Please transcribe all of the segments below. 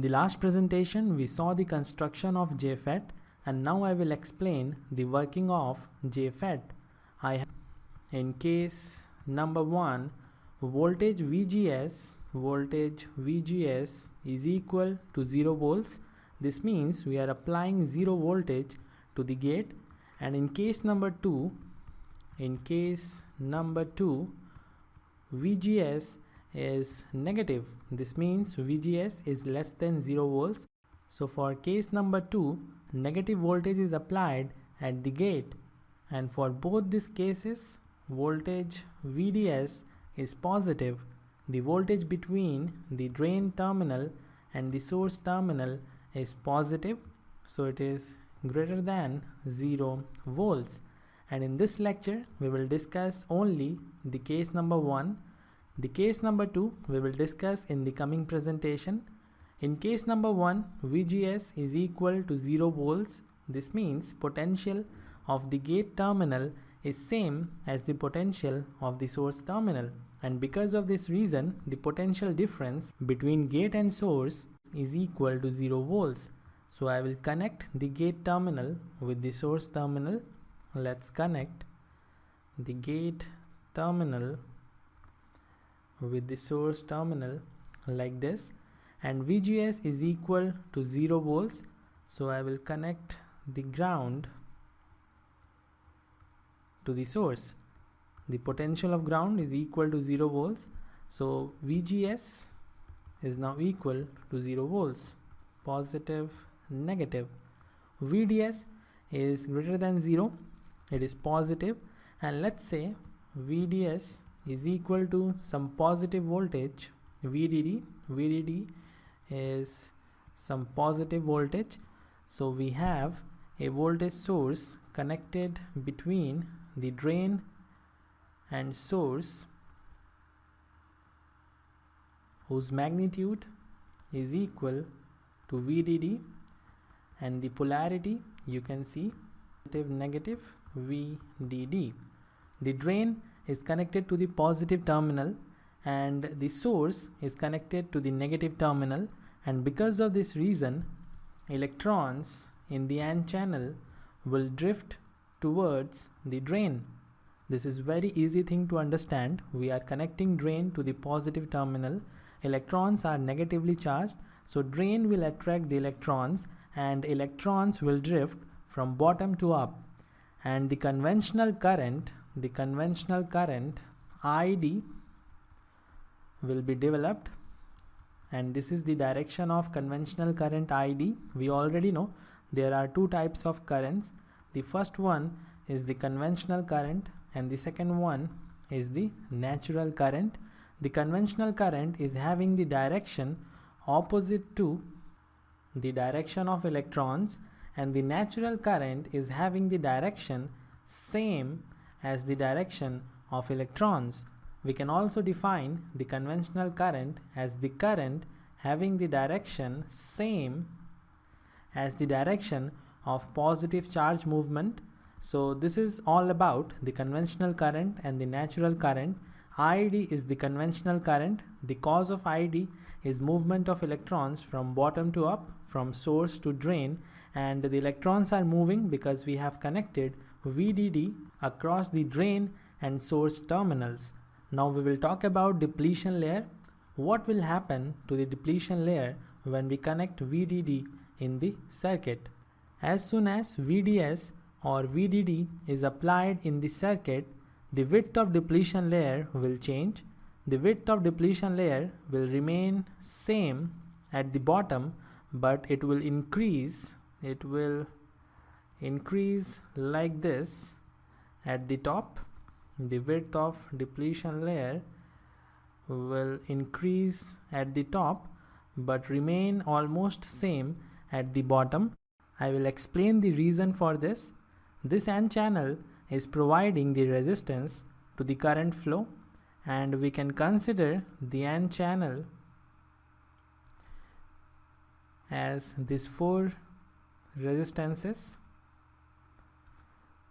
In the last presentation, we saw the construction of JFET, and now I will explain the working of JFET. I have in case number 1, voltage VGS, is equal to 0 volts. This means we are applying 0 voltage to the gate. And in case number 2, VGS is negative. This means VGS is less than 0 volts. So for case number 2, negative voltage is applied at the gate. And for both these cases, voltage VDS is positive. The voltage between the drain terminal and the source terminal is positive, so it is greater than 0 volts. And in this lecture, we will discuss only the case number 1. The case number 2 we will discuss in the coming presentation. In case number 1, VGS is equal to 0 volts. This means potential of the gate terminal is same as the potential of the source terminal. And because of this reason, the potential difference between gate and source is equal to 0 volts. So I will connect the gate terminal with the source terminal. Let's connect the gate terminal with the source terminal like this, and VGS is equal to 0 volts. So I will connect the ground to the source. The potential of ground is equal to 0 volts. So VGS is now equal to 0 volts, positive, negative. VDS is greater than 0, it is positive, and let's say VDS is equal to some positive voltage, VDD is some positive voltage. So we have a voltage source connected between the drain and source whose magnitude is equal to VDD, and the polarity you can see negative VDD. The drain is connected to the positive terminal and the source is connected to the negative terminal, and because of this reason, electrons in the N channel will drift towards the drain. This is very easy thing to understand. We are connecting drain to the positive terminal. Electrons are negatively charged, so drain will attract the electrons and electrons will drift from bottom to up. And the conventional current, ID will be developed, and this is the direction of conventional current ID. We already know there are two types of currents. The first one is the conventional current and the second one is the natural current. The conventional current is having the direction opposite to the direction of electrons, and the natural current is having the direction same as the direction of electrons. We can also define the conventional current as the current having the direction same as the direction of positive charge movement. So this is all about the conventional current and the natural current. ID is the conventional current. The cause of ID is movement of electrons from bottom to up, from source to drain, and the electrons are moving because we have connected VDD across the drain and source terminals. Now we will talk about depletion layer. What will happen to the depletion layer when we connect VDD in the circuit? As soon as VDS or VDD is applied in the circuit, the width of depletion layer will change. The width of depletion layer will remain same at the bottom, but it will increase. It will increase like this at the top. The width of depletion layer will increase at the top but remain almost same at the bottom. I will explain the reason for this. This N channel is providing the resistance to the current flow, and we can consider the N channel as these 4 resistances.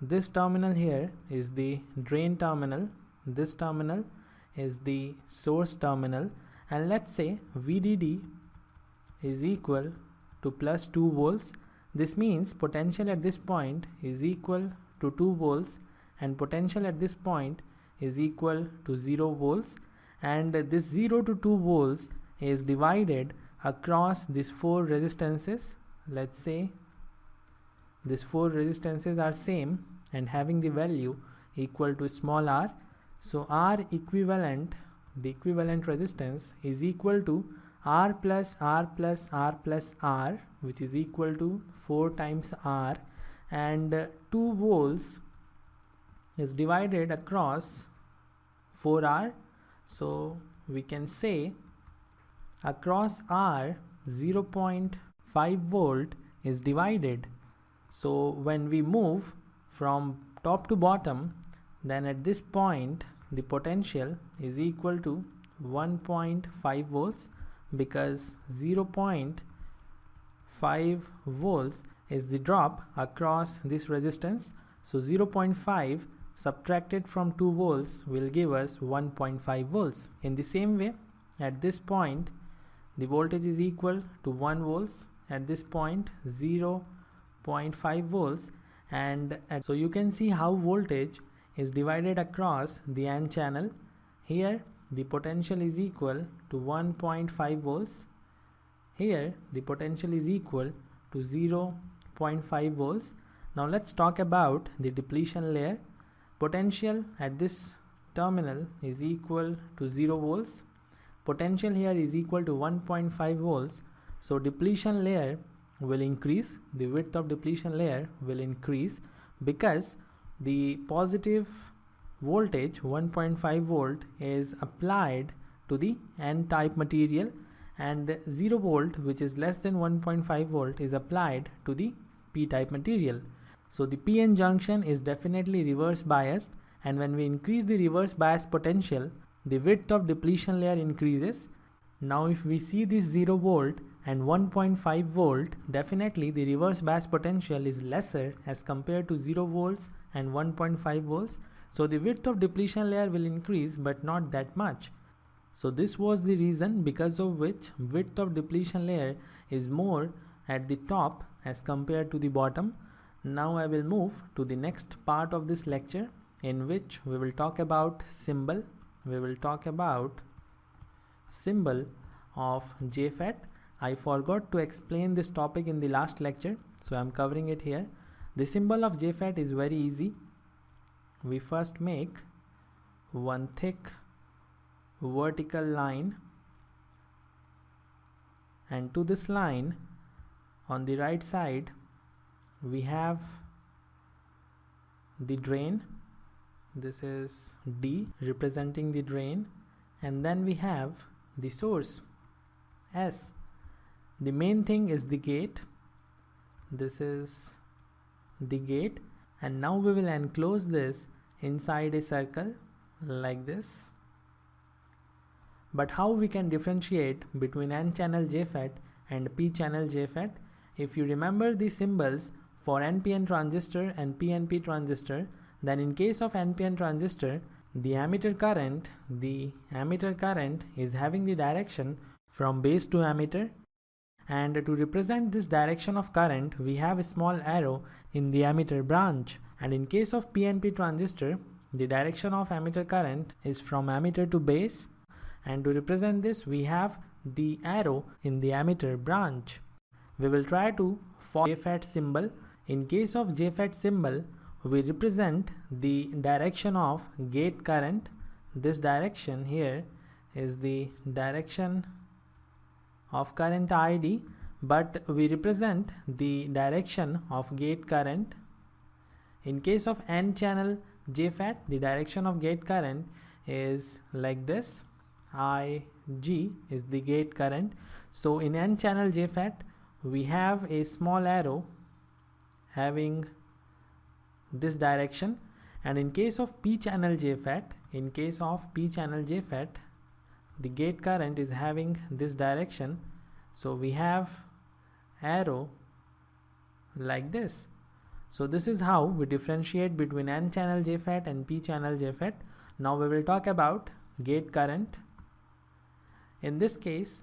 This terminal here is the drain terminal, this terminal is the source terminal, and let's say VDD is equal to plus 2 volts. This means potential at this point is equal to 2 volts and potential at this point is equal to 0 volts, and this 0 to 2 volts is divided across these four resistances. Let's say these four resistances are same and having the value equal to small r. So R equivalent, the equivalent resistance is equal to R plus R plus R plus R, which is equal to 4 times R, and 2 volts is divided across 4R. So we can say across R 0.5 volt is divided. So when we move from top to bottom, then at this point the potential is equal to 1.5 volts because 0.5 volts is the drop across this resistance. So 0.5 subtracted from 2 volts will give us 1.5 volts. In the same way, at this point the voltage is equal to 1 volts, at this point 0.5 volts, and so you can see how voltage is divided across the n channel. Here the potential is equal to 1.5 volts. Here the potential is equal to 0.5 volts. Now let's talk about the depletion layer. Potential at this terminal is equal to 0 volts. Potential here is equal to 1.5 volts. So depletion layer will increase. The width of depletion layer will increase because the positive voltage 1.5 volt is applied to the n-type material, and 0 volt, which is less than 1.5 volt, is applied to the p-type material. So the p-n junction is definitely reverse biased, and when we increase the reverse bias potential, the width of depletion layer increases. Now if we see this 0 volt and 1.5 volt, definitely the reverse bias potential is lesser as compared to 0 volts and 1.5 volts. So the width of depletion layer will increase, but not that much. So this was the reason because of which width of depletion layer is more at the top as compared to the bottom. Now I will move to the next part of this lecture, in which we will talk about symbol. We will talk about symbol of JFET. I forgot to explain this topic in the last lecture, so I am covering it here. The symbol of JFET is very easy. We first make one thick vertical line, and to this line on the right side we have the drain. This is D, representing the drain, and then we have the source, S. The main thing is the gate. This is the gate, and now we will enclose this inside a circle like this. But how we can differentiate between n-channel JFET and p-channel JFET? If you remember the symbols for NPN transistor and PNP transistor, then in case of NPN transistor, the emitter current is having the direction from base to emitter, and to represent this direction of current we have a small arrow in the emitter branch. And in case of PNP transistor, the direction of emitter current is from emitter to base, and to represent this we have the arrow in the emitter branch. We will try to form JFET symbol. In case of JFET symbol, we represent the direction of gate current. This direction here is the direction of current ID, but we represent the direction of gate current. In case of n-channel JFET, the direction of gate current is like this. IG is the gate current. So in n-channel JFET we have a small arrow having this direction, and in case of p-channel JFET, the gate current is having this direction, so we have arrow like this. So this is how we differentiate between n-channel JFET and p-channel JFET. Now we will talk about gate current. In this case,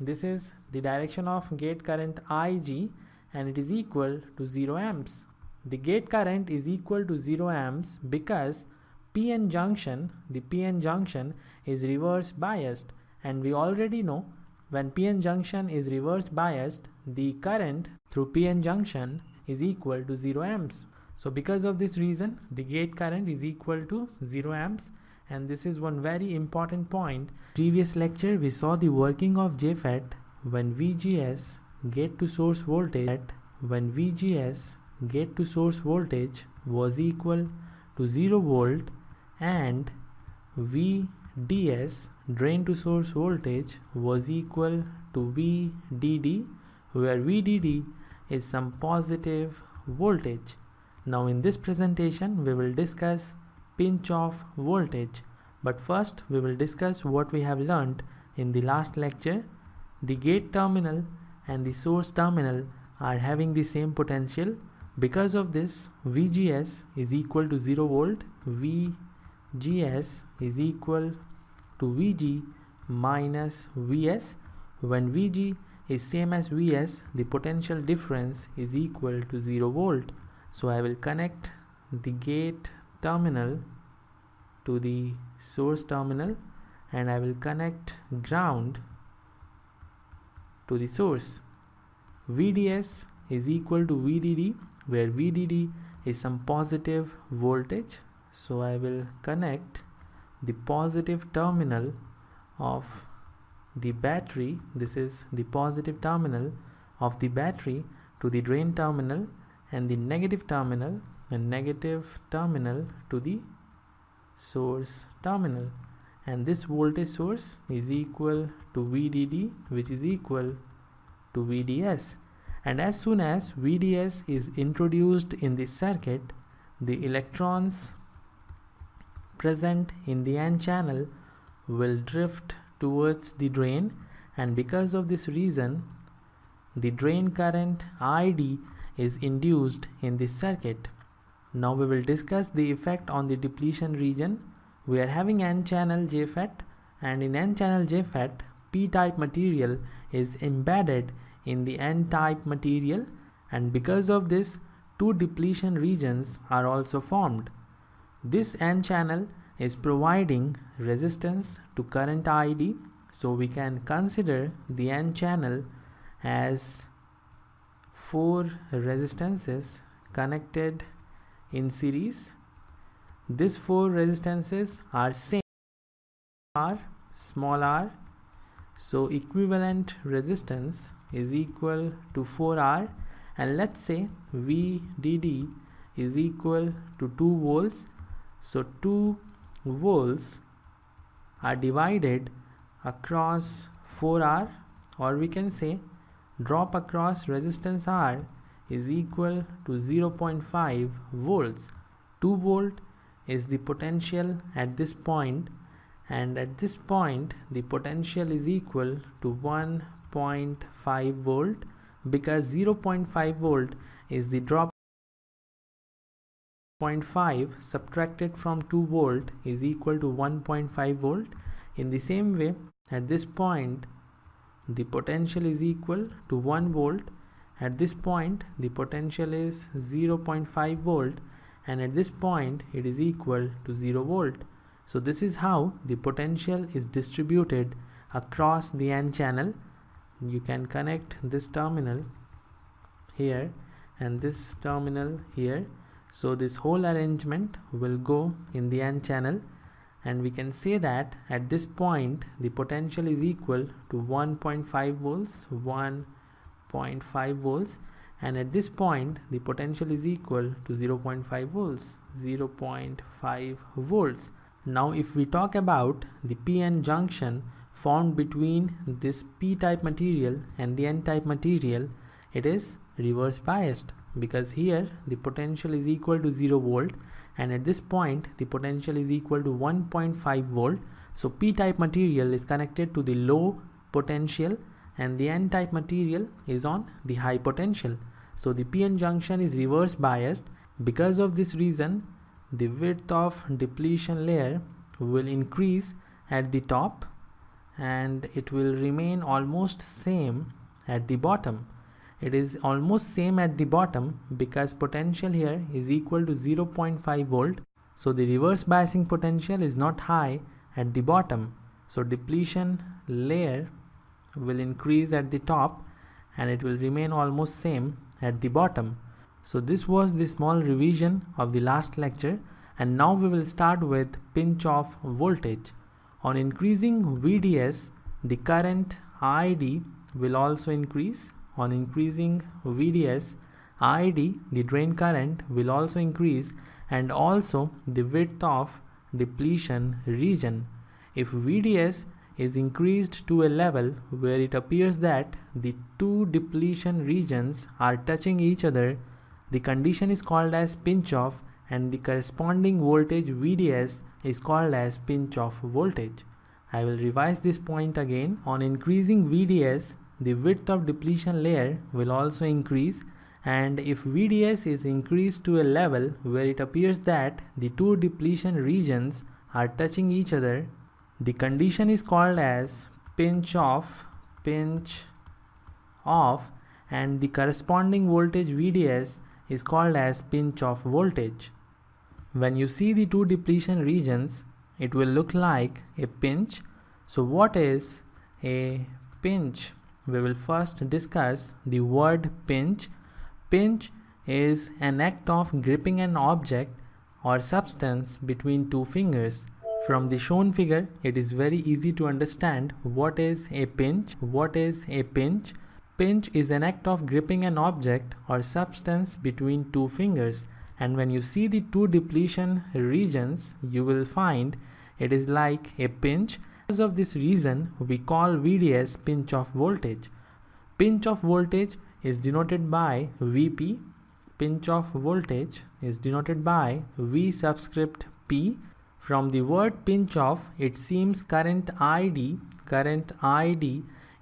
This is the direction of gate current IG and it is equal to 0 amps. The gate current is equal to 0 amps because the PN junction is reverse biased, and we already know when PN junction is reverse biased, the current through PN junction is equal to 0 amps. So because of this reason, the gate current is equal to 0 amps. And this is one very important point. Previous lecture we saw the working of JFET when VGS gate to source voltage was equal to 0 volt and VDS drain to source voltage was equal to VDD, where VDD is some positive voltage. Now in this presentation we will discuss pinch off voltage, but first we will discuss what we have learnt in the last lecture. The gate terminal and the source terminal are having the same potential. Because of this, VGS is equal to 0 volt, VGS is equal to VG minus VS. When VG is same as VS, the potential difference is equal to 0 volt. So I will connect the gate terminal to the source terminal and I will connect ground to the source. VDS is equal to VDD, where VDD is some positive voltage. So I will connect the positive terminal of the battery. This is the positive terminal of the battery to the drain terminal, and the negative terminal to the source terminal, and this voltage source is equal to VDD, which is equal to VDS. And as soon as VDS is introduced in the circuit, the electrons present in the N channel will drift towards the drain, and because of this reason the drain current ID is induced in this circuit. Now we will discuss the effect on the depletion region. We are having N channel JFET, and in N channel JFET P-type material is embedded in the N-type material, and because of this two depletion regions are also formed. This N channel is providing resistance to current ID, so we can consider the N channel as 4 resistances connected in series. These 4 resistances are same R, small r, so equivalent resistance is equal to 4R, and let's say VDD is equal to 2 volts. So 2 volts are divided across 4R, or we can say drop across resistance R is equal to 0.5 volts. 2 volt is the potential at this point, and at this point the potential is equal to 1.5 volt because 0.5 volt is the drop. 0.5 subtracted from 2 volt is equal to 1.5 volt. In the same way, at this point the potential is equal to 1 volt. At this point the potential is 0.5 volt, and at this point it is equal to 0 volt. So this is how the potential is distributed across the N channel. You can connect this terminal here and this terminal here. So this whole arrangement will go in the N channel, and we can say that at this point the potential is equal to 1.5 volts, and at this point the potential is equal to 0.5 volts. Now if we talk about the PN junction formed between this P-type material and the N-type material, it is reverse biased because here the potential is equal to 0 volt and at this point the potential is equal to 1.5 volt. So P-type material is connected to the low potential and the N-type material is on the high potential. So the PN junction is reverse biased. Because of this reason, the width of depletion layer will increase at the top and it will remain almost same at the bottom. It is almost same at the bottom because potential here is equal to 0.5 volt. So the reverse biasing potential is not high at the bottom. So depletion layer will increase at the top and it will remain almost same at the bottom. So this was the small revision of the last lecture, and now we will start with pinch off voltage. On increasing VDS, the current ID will also increase. On increasing VDS, ID, the drain current, will also increase, and also the width of depletion region. If VDS is increased to a level where it appears that the two depletion regions are touching each other, the condition is called as pinch off, and the corresponding voltage VDS is called as pinch off voltage. I will revise this point again. On increasing VDS, the width of depletion layer will also increase, and if VDS is increased to a level where it appears that the two depletion regions are touching each other, the condition is called as pinch off, and the corresponding voltage VDS is called as pinch off voltage. When you see the two depletion regions, it will look like a pinch. So what is a pinch? We will first discuss the word pinch. Pinch is an act of gripping an object or substance between two fingers. From the shown figure, it is very easy to understand what is a pinch. What is a pinch? Pinch is an act of gripping an object or substance between two fingers. And when you see the two depletion regions, you will find it is like a pinch. Because of this reason, we call VDS pinch off voltage. Pinch off voltage is denoted by VP. Pinch off voltage is denoted by V subscript P. From the word pinch off, it seems current ID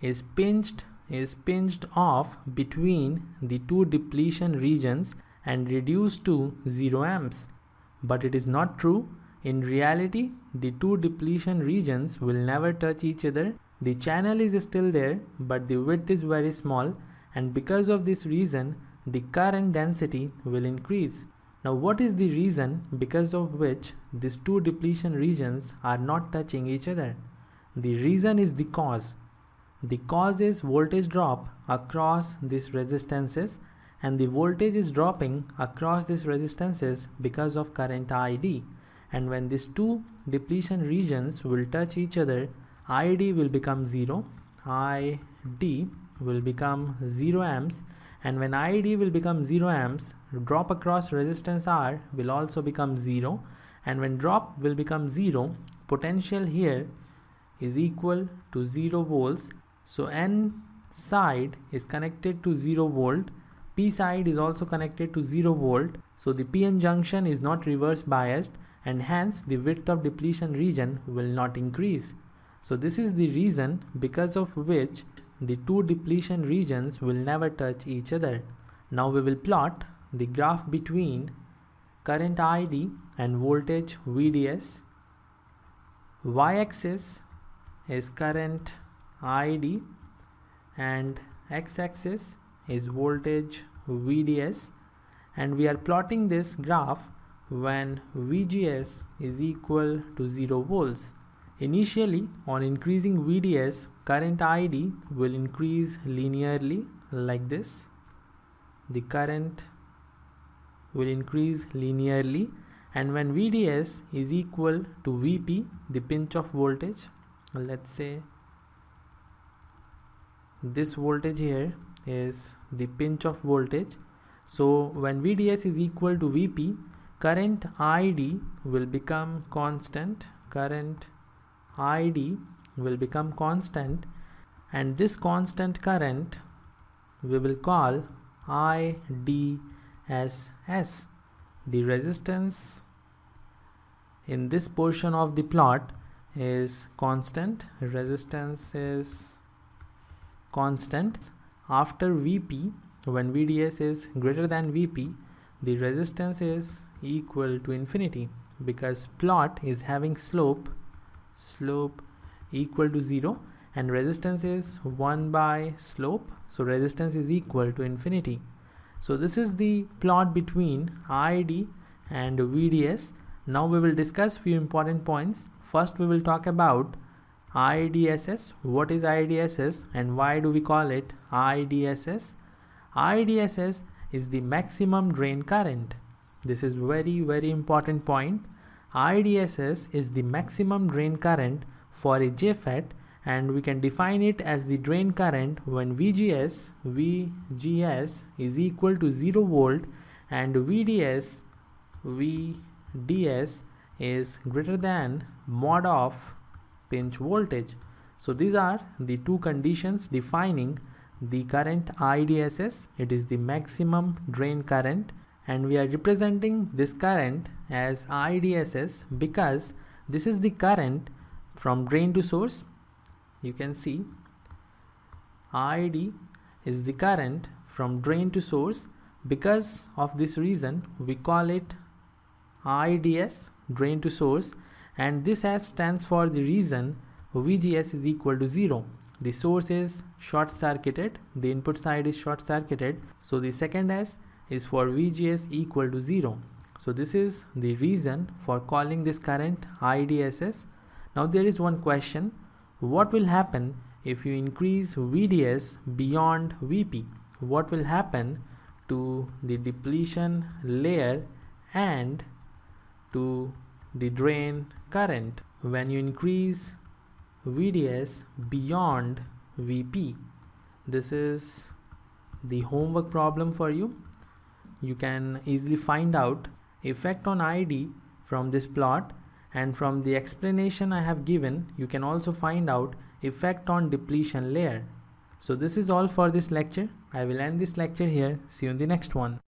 is pinched off between the two depletion regions and reduced to 0 amps. But it is not true. In reality, the two depletion regions will never touch each other. The channel is still there, but the width is very small, and because of this reason, the current density will increase. Now, what is the reason because of which these two depletion regions are not touching each other? The reason is the cause. The cause is voltage drop across these resistances, and the voltage is dropping across these resistances because of current ID. And when these two depletion regions will touch each other, ID will become 0, ID will become 0 amps, and when ID will become 0 amps, drop across resistance R will also become 0, and when drop will become 0, potential here is equal to 0 volts. So N side is connected to 0 volt, P side is also connected to 0 volt. So the PN junction is not reverse biased, and hence the width of depletion region will not increase. So this is the reason because of which the two depletion regions will never touch each other. Now we will plot the graph between current ID and voltage VDS. Y-axis is current ID and x-axis is voltage VDS, and we are plotting this graph when VGS is equal to 0 volts. Initially, on increasing VDS, current ID will increase linearly like this. The current will increase linearly, and when VDS is equal to VP, the pinch off voltage, let's say this voltage here is the pinch off voltage. So when VDS is equal to VP, current ID will become constant, and this constant current we will call IDSS. The resistance in this portion of the plot is constant, resistance is constant. After VP, when VDS is greater than VP, the resistance is equal to infinity because plot is having slope equal to 0, and resistance is 1 by slope, so resistance is equal to infinity. So this is the plot between ID and VDS. Now we will discuss few important points. First we will talk about IDSS. What is IDSS and why do we call it IDSS? IDSS is the maximum drain current. This is very, very important point. IDSS is the maximum drain current for a JFET, and we can define it as the drain current when VGS is equal to 0 volt and VDS is greater than mod of pinch voltage. So these are the two conditions defining the current IDSS. It is the maximum drain current, and we are representing this current as IDSS because this is the current from drain to source. You can see ID is the current from drain to source. Because of this reason we call it IDS, drain to source, and this S stands for the reason VGS is equal to 0. The source is short circuited, the input side is short circuited, so the second S is for VGS equal to 0. So this is the reason for calling this current IDSS. Now there is one question: what will happen if you increase VDS beyond VP? What will happen to the depletion layer and to the drain current when you increase VDS beyond VP? This is the homework problem for you. You can easily find out effect on ID from this plot, and from the explanation I have given you can also find out effect on depletion layer. So this is all for this lecture. I will end this lecture here. See you in the next one.